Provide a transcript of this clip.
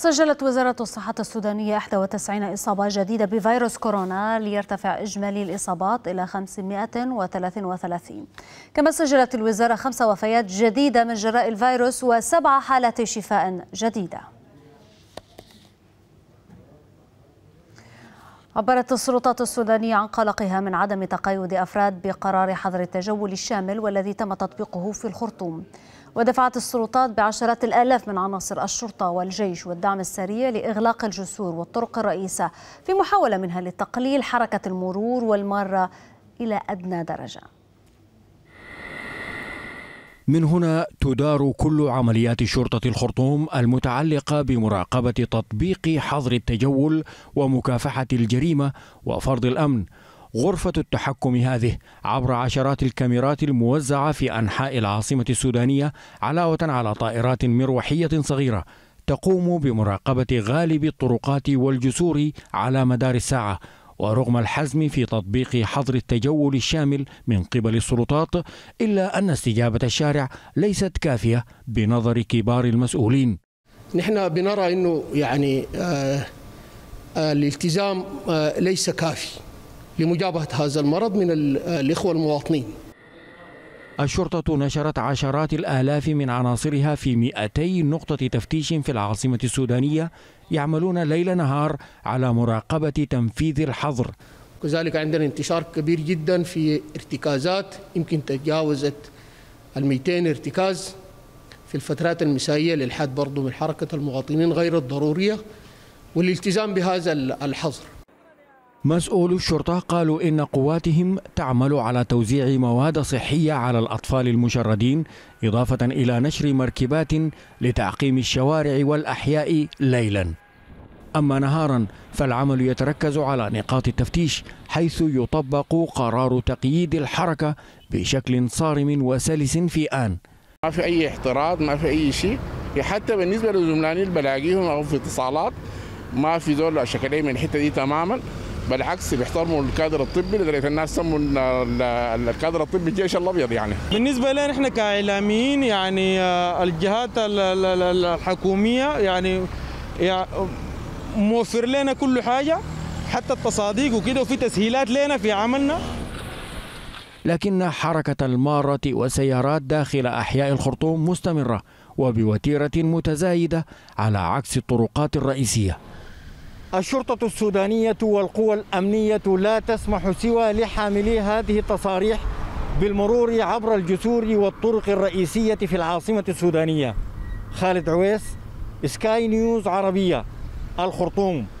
سجلت وزارة الصحة السودانية 91 إصابة جديدة بفيروس كورونا ليرتفع إجمالي الإصابات إلى 533. كما سجلت الوزارة 5 وفيات جديدة من جراء الفيروس و7 حالات شفاء جديدة. عبرت السلطات السودانية عن قلقها من عدم تقيد أفراد بقرار حظر التجول الشامل والذي تم تطبيقه في الخرطوم. ودفعت السلطات بعشرات الآلاف من عناصر الشرطة والجيش والدعم السريع لإغلاق الجسور والطرق الرئيسة في محاولة منها لتقليل حركة المرور والمارة إلى أدنى درجة. من هنا تدار كل عمليات شرطة الخرطوم المتعلقة بمراقبة تطبيق حظر التجول ومكافحة الجريمة وفرض الأمن. غرفة التحكم هذه عبر عشرات الكاميرات الموزعة في أنحاء العاصمة السودانية، علاوة على طائرات مروحية صغيرة تقوم بمراقبة غالب الطرقات والجسور على مدار الساعة. ورغم الحزم في تطبيق حظر التجول الشامل من قبل السلطات، إلا أن استجابة الشارع ليست كافية بنظر كبار المسؤولين. نحن بنرى أنه يعني الالتزام ليس كافي لمجابهة هذا المرض من الإخوة المواطنين. الشرطة نشرت عشرات الآلاف من عناصرها في 200 نقطة تفتيش في العاصمة السودانية، يعملون ليل نهار على مراقبة تنفيذ الحظر. كذلك عندنا انتشار كبير جدا في ارتكازات، يمكن تجاوزت 200 ارتكاز في الفترات المسائية، للحد برضو من حركة المواطنين غير الضرورية والالتزام بهذا الحظر. مسؤولو الشرطة قالوا إن قواتهم تعمل على توزيع مواد صحية على الأطفال المشردين، إضافة إلى نشر مركبات لتعقيم الشوارع والأحياء ليلا. أما نهارا فالعمل يتركز على نقاط التفتيش، حيث يطبق قرار تقييد الحركة بشكل صارم وسلس في آن. ما في أي احتراض، ما في أي شيء، حتى بالنسبة للزملائين بلاقيهم أو في اتصالات ما في ذول شكلين من الحتة دي تماما. بالعكس بيحترموا الكادر الطبي لدرجه الناس سموا الكادر الطبي الجيش الابيض. يعني بالنسبه لنا احنا كاعلاميين، يعني الجهات الحكوميه يعني موفر لنا كل حاجه، حتى التصاديق وكده، وفي تسهيلات لنا في عملنا. لكن حركه الماره والسيارات داخل احياء الخرطوم مستمره وبوتيره متزايده على عكس الطرقات الرئيسيه. الشرطة السودانية والقوى الأمنية لا تسمح سوى لحاملي هذه التصاريح بالمرور عبر الجسور والطرق الرئيسية في العاصمة السودانية. خالد عويس، سكاي نيوز عربية، الخرطوم.